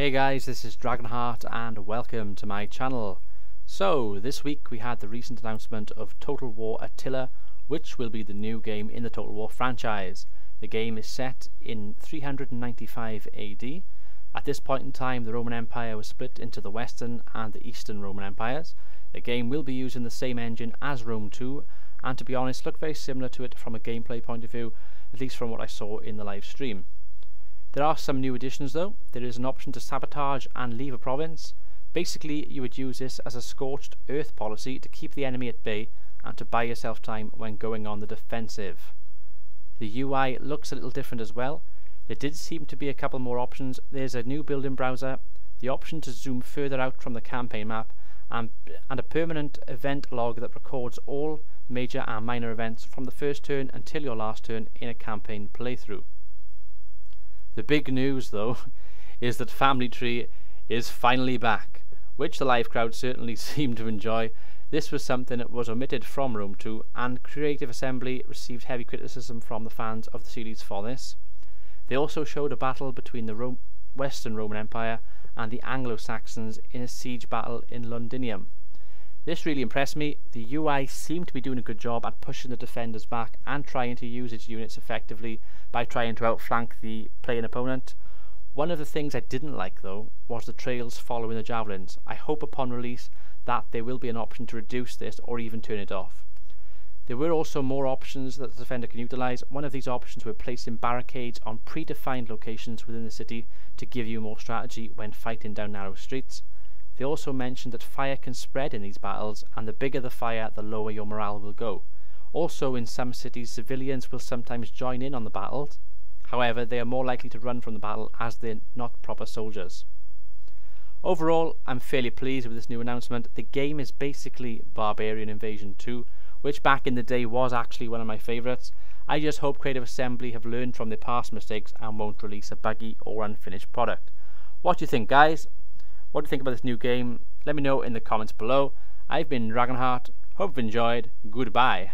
Hey guys, this is Dragonheart and welcome to my channel. So this week we had the recent announcement of Total War Attila, which will be the new game in the Total War franchise. The game is set in 395 AD. At this point in time the Roman Empire was split into the Western and the Eastern Roman Empires. The game will be using the same engine as Rome 2 and, to be honest, looked very similar to it from a gameplay point of view, at least from what I saw in the live stream. There are some new additions though. There is an option to sabotage and leave a province. Basically you would use this as a scorched earth policy to keep the enemy at bay and to buy yourself time when going on the defensive. The UI looks a little different as well. There did seem to be a couple more options. There's a new building browser, the option to zoom further out from the campaign map, and a permanent event log that records all major and minor events from the first turn until your last turn in a campaign playthrough. The big news though is that Family Tree is finally back, which the live crowd certainly seemed to enjoy. This was something that was omitted from Rome 2, and Creative Assembly received heavy criticism from the fans of the series for this. They also showed a battle between the Western Roman Empire and the Anglo-Saxons in a siege battle in Londinium. This really impressed me. The UI seemed to be doing a good job at pushing the defenders back and trying to use its units effectively by trying to outflank the playing opponent. One of the things I didn't like though was the trails following the javelins. I hope upon release that there will be an option to reduce this or even turn it off. There were also more options that the defender can utilise. One of these options were placing barricades on predefined locations within the city to give you more strategy when fighting down narrow streets. They also mentioned that fire can spread in these battles, and the bigger the fire, the lower your morale will go. Also, in some cities, civilians will sometimes join in on the battles. However, they are more likely to run from the battle as they're not proper soldiers. Overall, I'm fairly pleased with this new announcement. The game is basically Barbarian Invasion 2, which back in the day was actually one of my favourites. I just hope Creative Assembly have learned from their past mistakes and won't release a buggy or unfinished product. What do you think, guys? What do you think about this new game? Let me know in the comments below. I've been Dragonheart. Hope you've enjoyed. Goodbye.